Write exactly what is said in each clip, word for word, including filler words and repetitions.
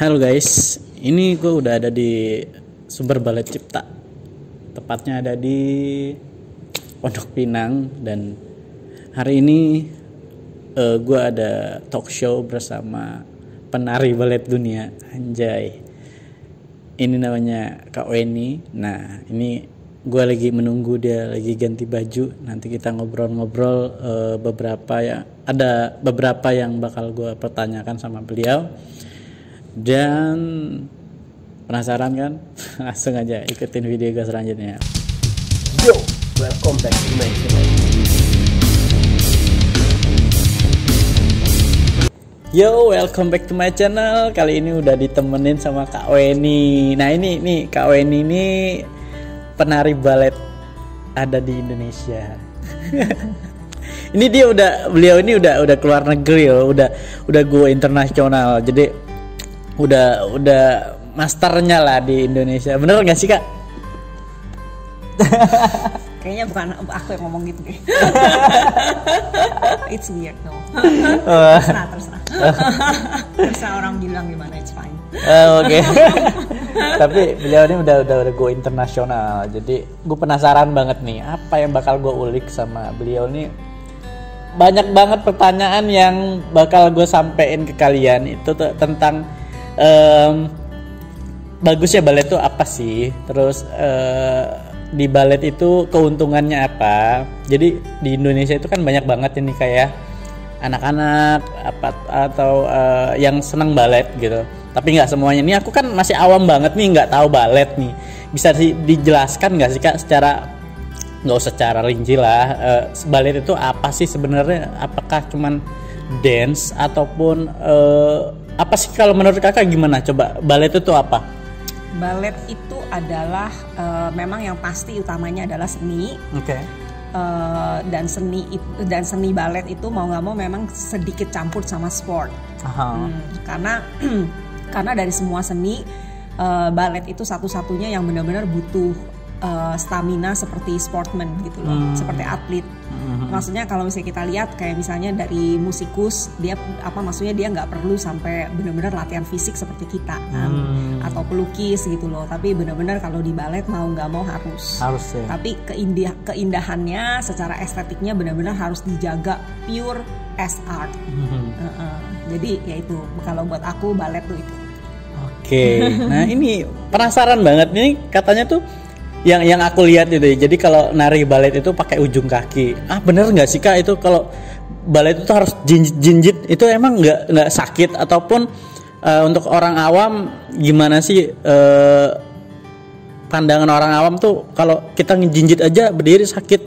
Halo guys, ini gue udah ada di Sumber Balet Cipta, tepatnya ada di Pondok Pinang, dan hari ini uh, gue ada talk show bersama penari balet dunia, anjay. Ini namanya Kak Wenny. Nah, ini gue lagi menunggu dia lagi ganti baju. Nanti kita ngobrol-ngobrol uh, beberapa ya, ada beberapa yang bakal gue pertanyakan sama beliau. Dan penasaran kan? Langsung aja ikutin video gue selanjutnya. Yo, welcome back to my channel. Yo, welcome back to my channel. Kali ini udah ditemenin sama Kak Wenny. Nah ini nih, Kak Wenny ini penari balet ada di Indonesia. Ini dia udah, beliau ini udah udah keluar negeri loh, udah udah go internasional. Jadi udah udah masternya lah di Indonesia, bener nggak sih Kak? Kayaknya bukan aku yang ngomong gitu deh. It's weird no. terserah terserah terserah orang bilang gimana, it's fine. Uh, Oke. Okay. Tapi beliau ini udah udah udah go internasional, jadi gue penasaran banget nih apa yang bakal gue ulik sama beliau nih. Banyak banget pertanyaan yang bakal gue sampein ke kalian itu tuh, tentang Um, bagusnya balet itu apa sih? Terus uh, di balet itu keuntungannya apa? Jadi di Indonesia itu kan banyak banget ini kayak anak-anak apa atau uh, yang senang balet gitu. Tapi nggak semuanya. Ini aku kan masih awam banget nih, nggak tahu balet nih. Bisa di, dijelaskan nggak sih Kak? Secara nggak usah secara rinci lah. Uh, balet itu apa sih sebenarnya? Apakah cuman dance ataupun uh, apa sih kalau menurut Kakak gimana? Coba balet itu apa? Balet itu adalah e, memang yang pasti utamanya adalah seni. Oke. Okay. E, dan seni dan seni balet itu mau nggak mau memang sedikit campur sama sport. Aha. Hmm, karena karena dari semua seni e, balet itu satu-satunya yang benar-benar butuh e, stamina seperti sportman gitu loh, hmm. seperti atlet. Maksudnya kalau misalnya kita lihat kayak misalnya dari musikus, dia apa maksudnya dia nggak perlu sampai benar-benar latihan fisik seperti kita kan, hmm. atau pelukis gitu loh. Tapi benar-benar kalau di balet mau nggak mau harus. Harus ya. Tapi keindah keindahannya secara estetiknya benar-benar harus dijaga, pure as art. Hmm. Uh -uh. Jadi ya itu kalau buat aku balet tuh itu. Oke. Okay. Nah ini penasaran banget nih, katanya tuh yang yang aku lihat itu, jadi kalau nari balet itu pakai ujung kaki. Ah bener nggak sih Kak itu kalau balet itu harus jinjit-jinjit? Itu emang nggak nggak sakit ataupun uh, untuk orang awam gimana sih uh, pandangan orang awam tuh kalau kita ngejinjit aja berdiri sakit?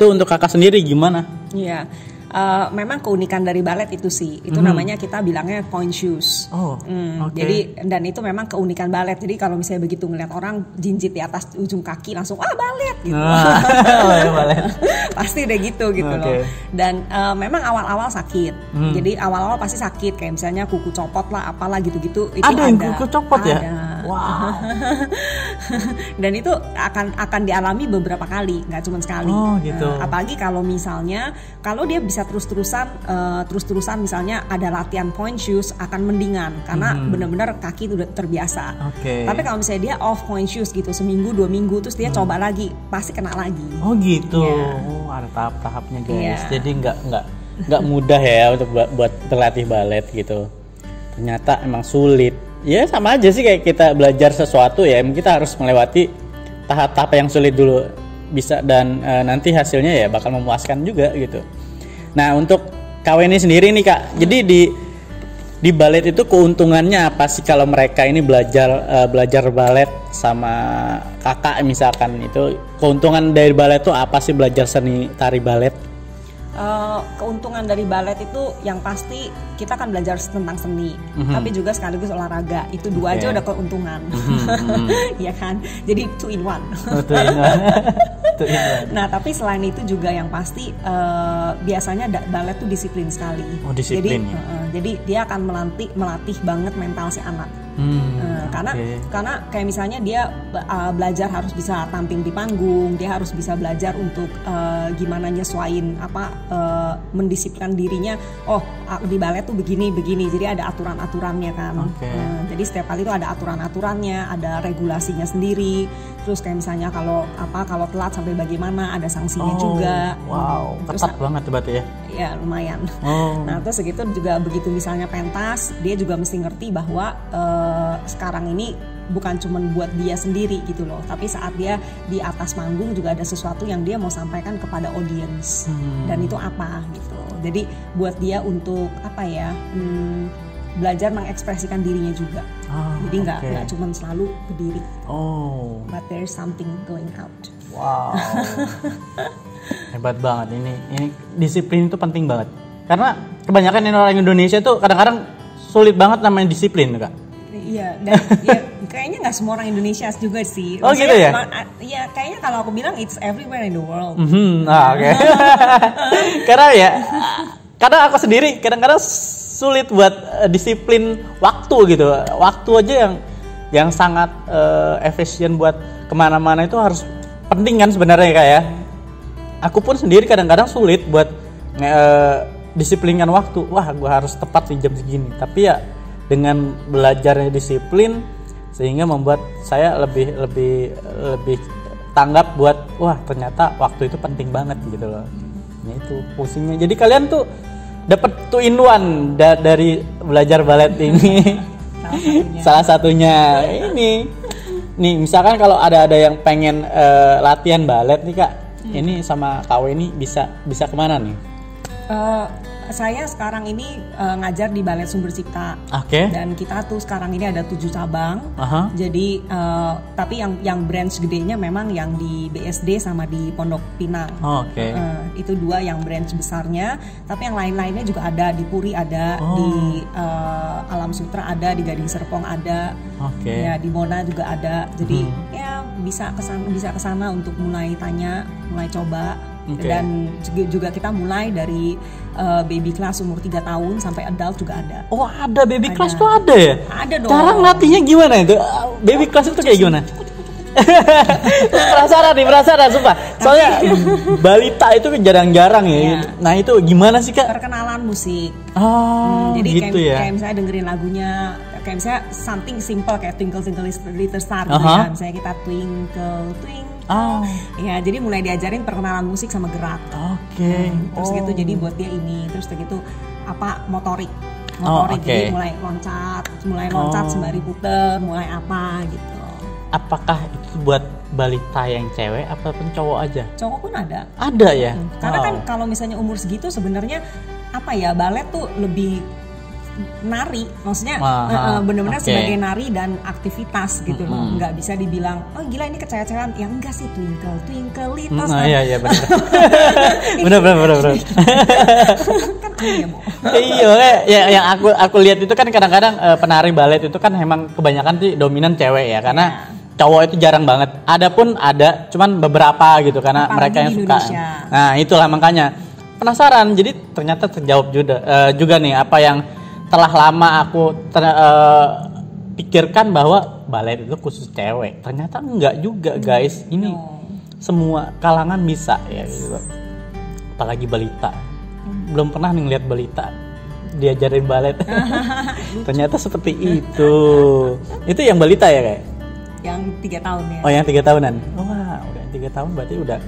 Itu untuk Kakak sendiri gimana? Iya. Uh, memang keunikan dari balet itu sih, itu mm-hmm. namanya kita bilangnya point shoes. Oh, mm, okay. Jadi dan itu memang keunikan balet. Jadi kalau misalnya begitu ngeliat orang jinjit di atas ujung kaki langsung ah balet gitu. Ah, balet. Pasti udah gitu gitu okay. loh. Dan uh, memang awal-awal sakit. Mm. Jadi awal-awal pasti sakit kayak misalnya kuku copot lah, apalah gitu-gitu. Itu ada yang kuku copot ada. Ya? Wow. Dan itu akan akan dialami beberapa kali, nggak cuma sekali. Oh, gitu. Uh, apalagi kalau misalnya kalau dia bisa terus-terusan uh, terus-terusan misalnya ada latihan point shoes akan mendingan karena hmm. benar-benar kaki itu udah terbiasa. Okay. Tapi kalau misalnya dia off point shoes gitu seminggu dua minggu terus dia hmm. coba lagi pasti kena lagi. Oh gitu. Yeah. Oh, ada tahap-tahapnya guys. Yeah. Jadi nggak nggak nggak mudah ya untuk buat, buat berlatih balet gitu. Ternyata emang sulit. Ya sama aja sih kayak kita belajar sesuatu ya, kita harus melewati tahap-tahap yang sulit dulu bisa dan uh, nanti hasilnya ya bakal memuaskan juga gitu. Nah untuk Kak Wenny sendiri nih Kak, jadi di di balet itu keuntungannya apa sih kalau mereka ini belajar uh, belajar balet sama Kakak misalkan, itu keuntungan dari balet itu apa sih belajar seni tari balet? Uh, keuntungan dari balet itu yang pasti kita akan belajar tentang seni, mm-hmm. tapi juga sekaligus olahraga. Itu dua okay. aja udah keuntungan, mm-hmm. ya kan? Jadi two in one. Oh, two in one. two in one. Nah, tapi selain itu juga yang pasti uh, biasanya balet tuh disiplin sekali. Oh, disiplin. Jadi, ya? uh, jadi dia akan melatih melatih banget mental si anak. Hmm, uh, karena okay. karena kayak misalnya dia uh, belajar harus bisa tampil di panggung, dia harus bisa belajar untuk uh, gimana nyesuain apa uh, mendisiplinkan dirinya. Oh, di balet tuh begini begini, jadi ada aturan-aturannya kan. Okay. Uh, jadi setiap kali itu ada aturan-aturannya, ada regulasinya sendiri. Terus kayak misalnya kalau apa kalau telat sampai bagaimana, ada sanksinya oh, juga. Wow, ketat banget berarti ya. Ya lumayan. Oh. Nah terus segitu juga begitu misalnya pentas, dia juga mesti ngerti bahwa uh, sekarang ini bukan cuma buat dia sendiri gitu loh, tapi saat dia di atas manggung juga ada sesuatu yang dia mau sampaikan kepada audiens hmm. dan itu apa gitu. Jadi buat dia untuk apa ya, hmm, belajar mengekspresikan dirinya juga. Ah, jadi nggak okay. nggak cuma selalu berdiri. Oh. But there's something going out. Wow. Hebat banget ini. Ini disiplin itu penting banget. Karena kebanyakan orang Indonesia itu kadang-kadang sulit banget namanya disiplin, Kak. Iya, dan ya, kayaknya nggak semua orang Indonesia juga sih. Oh maksudnya, gitu ya? Iya, kayaknya kalau aku bilang it's everywhere in the world. Mm-hmm. Ah, oke. Okay. Karena ya, karena aku sendiri kadang-kadang sulit buat uh, disiplin waktu gitu. Waktu aja yang yang sangat uh, efisien buat kemana-mana itu harus penting kan sebenarnya Kak ya. Aku pun sendiri kadang-kadang sulit buat uh, disiplinkan waktu, wah gue harus tepat di jam segini. Tapi ya dengan belajarnya disiplin sehingga membuat saya lebih lebih lebih tanggap buat wah ternyata waktu itu penting banget gitu loh. Ini itu pusingnya. Jadi kalian tuh dapat two in one da- dari belajar balet ini. Salah satunya, Salah satunya ini. Nih misalkan kalau ada ada yang pengen uh, latihan balet nih Kak, hmm. ini sama Kak Wenny bisa bisa kemana nih? Uh, saya sekarang ini uh, ngajar di Balet Sumber Cipta. Okay. Dan kita tuh sekarang ini ada tujuh cabang. Uh-huh. Jadi uh, tapi yang yang branch gedenya memang yang di B S D sama di Pondok Pinang. Oh, oke. Okay. Uh, itu dua yang branch besarnya. Tapi yang lain-lainnya juga ada di Puri ada, oh. di uh, Alam Sutera ada, di Gading Serpong ada. Oke. Okay. Ya di Mona juga ada. Jadi hmm. ya bisa kesana bisa kesana untuk mulai tanya, mulai coba. Okay. Dan juga kita mulai dari uh, baby class umur tiga tahun sampai adult juga ada. Oh ada baby ada. Class tuh ada ya? Ada dong. Cara ngelatihnya gimana itu? Baby oh, class itu kayak gimana? Penasaran nih, penasaran sumpah. Soalnya balita itu jarang-jarang ya. Yeah. Nah itu gimana sih Kak? Perkenalan musik. Oh hmm, jadi gitu kayak, ya? Kayak misalnya dengerin lagunya. Kayak misalnya something simple kayak Twinkle Twinkle Little Star gitu uh-huh. ya. Misalnya kita Twinkle Twinkle oh. ya jadi mulai diajarin perkenalan musik sama gerak. Oke okay. hmm, Terus oh. gitu jadi buat dia ini. Terus gitu apa motorik Motorik oh, okay. jadi mulai loncat Mulai loncat oh. sembari puter mulai apa gitu. Apakah itu buat balita yang cewek ataupun cowok aja? Cowok pun ada. Ada ya? Hmm. Karena oh. kan kalau misalnya umur segitu sebenarnya apa ya balet tuh lebih nari, maksudnya uh, benar-benar okay. sebagai nari dan aktivitas gitu loh, mm-hmm. nggak bisa dibilang oh gila ini kecaya-cayaan, ya enggak sih twinkle twinkle little star. Iya iya benar, benar benar benar. Kan iya bu. Iya, ya yang aku aku lihat itu kan kadang-kadang uh, penari balet itu kan emang kebanyakan sih dominan cewek ya, karena yeah. cowok itu jarang banget. Ada pun ada, cuman beberapa gitu karena apalagi mereka yang suka. Nah itulah makanya penasaran, jadi ternyata terjawab juga uh, juga nih apa yang telah lama aku ter, uh, pikirkan bahwa balet itu khusus cewek. Ternyata enggak juga guys. Ini no. semua kalangan bisa ya gitu. Apalagi balita. Belum pernah ngeliat balita diajarin balet. Ternyata seperti itu. Itu yang balita ya kayak? Yang tiga tahun ya. Oh yang tiga tahunan. Wah udah tiga tahun berarti udah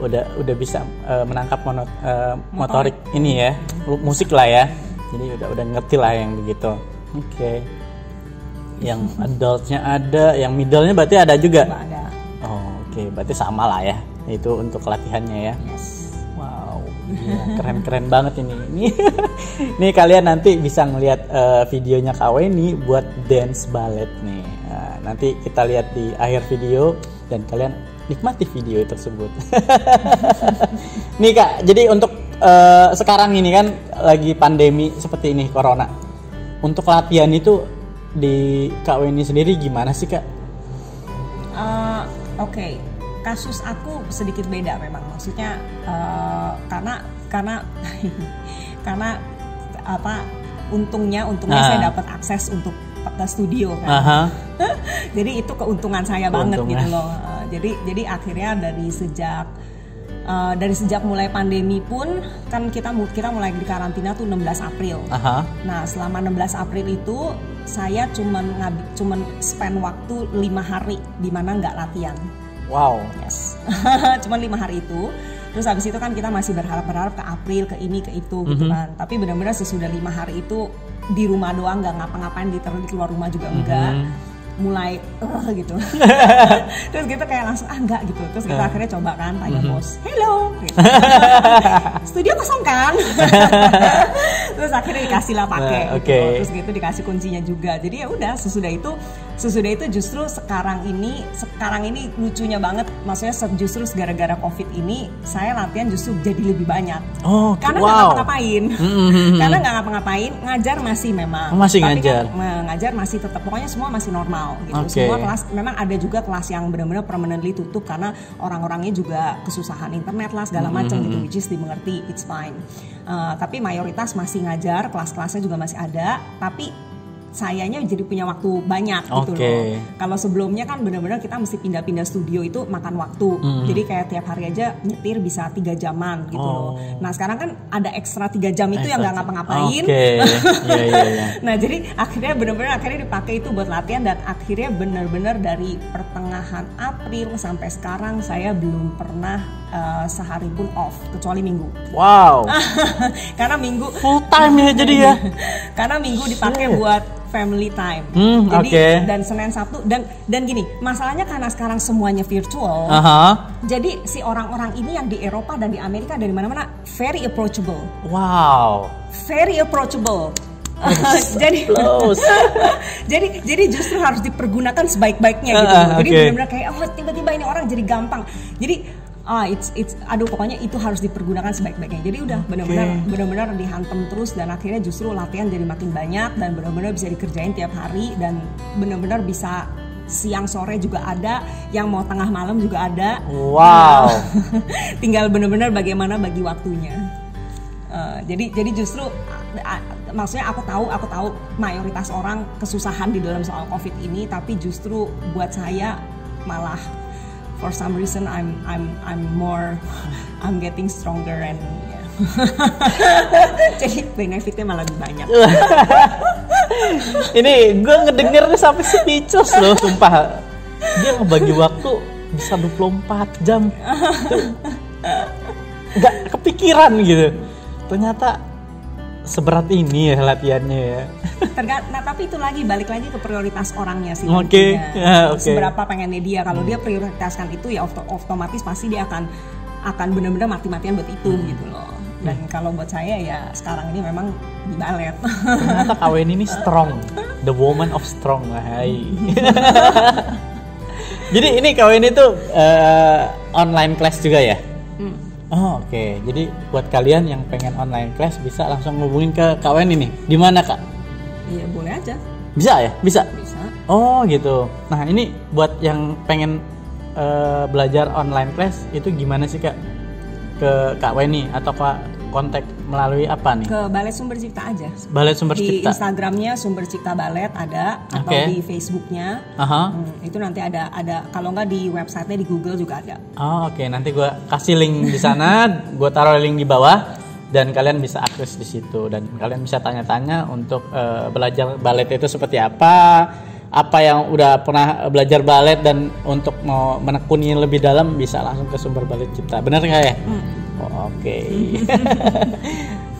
udah udah bisa uh, menangkap monot, uh, motorik. motorik ini ya. Musik lah ya. Jadi udah udah ngerti lah yang begitu. Oke. Okay. Yang adultnya ada, yang middle-nya berarti ada juga. Ada. Oh, oke. Okay. Berarti sama lah ya. Itu untuk latihannya ya. Yes. Wow. Ya, keren-keren banget ini. Ini nih kalian nanti bisa ngelihat uh, videonya Kak Wenny buat dance ballet nih. Nah, nanti kita lihat di akhir video dan kalian nikmati video tersebut. Nih Kak, jadi untuk Uh, sekarang ini kan lagi pandemi seperti ini corona. Untuk latihan itu di Kak Wenny sendiri gimana sih Kak? Uh, Oke, okay. Kasus aku sedikit beda memang. Maksudnya uh, karena karena karena apa? Untungnya untungnya uh. saya dapat akses untuk ke studio kan. Uh-huh. Jadi itu keuntungan saya keuntungan. banget gitu loh. Jadi jadi akhirnya dari sejak uh, dari sejak mulai pandemi pun kan kita kita mulai di karantina tuh enam belas April. Aha. Nah, selama enam belas April itu saya cuman cuman spend waktu lima hari di mana nggak latihan. Wow. Yes. Cuman lima hari itu. Terus habis itu kan kita masih berharap-berharap ke April, ke ini, ke itu gitu mm-hmm. kan. Tapi benar-benar sesudah lima hari itu di rumah doang, nggak ngapa-ngapain, ditaruh di keluar rumah juga mm-hmm. enggak. Mulai uh, gitu. Terus gitu kayak langsung ah enggak gitu. Terus kita uh. akhirnya coba kan tanya mm-hmm. bos, hello gitu. Studio kosong kan. Terus akhirnya dikasih lah pakai nah, okay. gitu. Terus gitu dikasih kuncinya juga. Jadi ya udah sesudah itu sesudah itu justru sekarang ini sekarang ini lucunya banget, maksudnya justru gara-gara COVID ini saya latihan justru jadi lebih banyak. Oh, karena nggak wow. ngapa-ngapain. Mm-hmm. Karena nggak ngapa-ngapain, ngajar masih memang. Masih Tapi ngajar. Kan, ngajar masih tetap pokoknya semua masih normal. Gitu. Okay. Semua kelas, memang ada juga kelas yang benar-benar permanently tutup karena orang-orangnya juga kesusahan internet lah segala macam mm-hmm. gitu, which is dimengerti, it's fine. Uh, tapi mayoritas masih ngajar, kelas-kelasnya juga masih ada, tapi sayanya jadi punya waktu banyak okay. gitu loh. Kalau sebelumnya kan benar-benar kita mesti pindah-pindah studio itu makan waktu. Mm-hmm. Jadi kayak tiap hari aja nyetir bisa tiga jaman gitu oh. loh. Nah sekarang kan ada ekstra tiga jam itu extra yang gak ngapa-ngapain. Okay. yeah, yeah, yeah. Nah jadi akhirnya benar-benar akhirnya dipakai itu buat latihan. Dan akhirnya benar-benar dari pertengahan April sampai sekarang saya belum pernah uh, sehari pun off. Kecuali minggu. Wow. Karena minggu full time ya jadi ya. Karena minggu dipakai Shit. buat family time. Hmm, Jadi okay. dan Senin Sabtu dan dan gini, masalahnya karena sekarang semuanya virtual. Uh-huh. Jadi si orang-orang ini yang di Eropa dan di Amerika dari mana-mana very approachable. Wow. Very approachable. So jadi, jadi, jadi justru harus dipergunakan sebaik-baiknya gitu. Uh, okay. Jadi benar-benar kayak oh, tiba-tiba ini orang jadi gampang. Jadi Ah, it's it's aduh pokoknya itu harus dipergunakan sebaik-baiknya. Jadi udah okay. benar-benar benar-benar dihantam terus dan akhirnya justru latihan jadi makin banyak dan benar-benar bisa dikerjain tiap hari dan benar-benar bisa siang sore juga ada, yang mau tengah malam juga ada. Wow. Tinggal benar-benar bagaimana bagi waktunya. Uh, jadi jadi justru uh, maksudnya aku tahu aku tahu mayoritas orang kesusahan di dalam soal COVID ini, tapi justru buat saya malah for some reason I'm I'm I'm more I'm getting stronger and yeah. Jadi benefitnya malah lebih banyak. Ini gue ngedengernya sampai speechless loh, sumpah. Dia ngebagi waktu bisa dua puluh empat jam. Gak kepikiran gitu. Ternyata seberat ini ya latihannya ya. Tergant- nah tapi itu lagi balik lagi ke prioritas orangnya sih. Oke. Okay. Yeah, okay. Seberapa pengennya dia. Kalau hmm. dia prioritaskan itu ya otomatis pasti dia akan akan benar-benar mati-matian buat itu hmm. gitu loh. Dan hmm. kalau buat saya ya sekarang ini memang di balet. Ternyata Kak Wenny ini strong, the woman of strong lah. Jadi ini Kak Wenny itu uh, online class juga ya? Hmm. Oh, oke, okay. Jadi buat kalian yang pengen online class bisa langsung ngubungin ke Kak Wenny nih. Di mana Kak? Iya boleh aja. Bisa ya, bisa. Bisa. Oh gitu. Nah ini buat yang pengen uh, belajar online class itu gimana sih Kak? Ke Kak Wenny atau Kak kontak melalui apa nih? Ke Balet Sumber Cipta aja. Balet Sumber Cipta. Di Instagramnya Sumber Cipta Balet ada atau okay. di Facebooknya. Uh-huh. Hmm, itu nanti ada ada kalau nggak di websitenya di Google juga ada. Oh oke okay. Nanti gue kasih link di sana, gue taruh link di bawah dan kalian bisa akses di situ dan kalian bisa tanya-tanya untuk uh, belajar balet itu seperti apa, apa yang udah pernah belajar balet dan untuk mau menekuni lebih dalam bisa langsung ke Sumber Balet Cipta. Benar nggak ya? Hmm. Oh, oke, okay.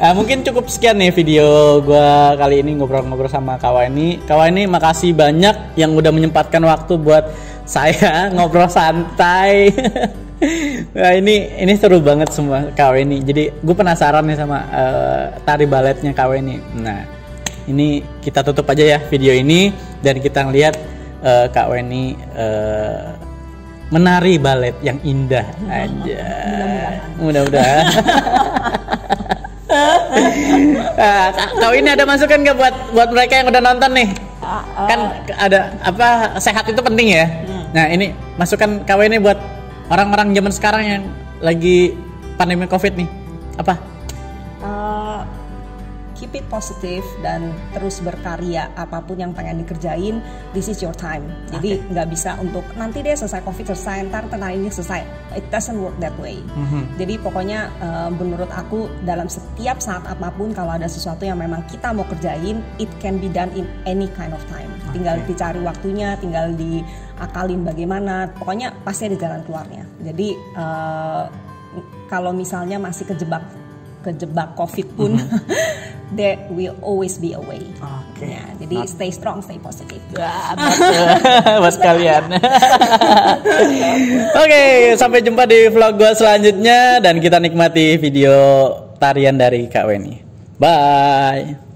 Nah, mungkin cukup sekian nih video gue kali ini ngobrol-ngobrol sama Kak Wenny. Kak Wenny makasih banyak yang udah menyempatkan waktu buat saya ngobrol santai. Nah, ini ini seru banget semua Kak Wenny. Jadi gue penasaran nih sama uh, tari baletnya Kak Wenny. Nah, ini kita tutup aja ya video ini dan kita ngeliat uh, Kak Wenny Uh, menari balet yang indah aja. Mudah-mudahan. Nah, Kak Wenny ada masukan nggak buat buat mereka yang udah nonton nih? Kan ada apa sehat itu penting ya. Nah ini masukan Kak Wenny buat orang-orang zaman sekarang yang lagi pandemi COVID nih apa? Uh, keep it positive dan terus berkarya, apapun yang pengen dikerjain, this is your time. Jadi nggak okay. bisa untuk nanti deh selesai COVID selesai, ntar tengah ini selesai. It doesn't work that way. Mm-hmm. Jadi pokoknya uh, menurut aku dalam setiap saat apapun kalau ada sesuatu yang memang kita mau kerjain, it can be done in any kind of time. Okay. Tinggal dicari waktunya, tinggal diakalin bagaimana. Pokoknya pasti ada jalan keluarnya. Jadi uh, kalau misalnya masih kejebak kejebak COVID pun, mm-hmm. there will always be a way. Okay. Ya, jadi Not... stay strong, stay positive. Wah, buat kalian. Oke, sampai jumpa di vlog gue selanjutnya dan kita nikmati video tarian dari Kak Wenny. Bye.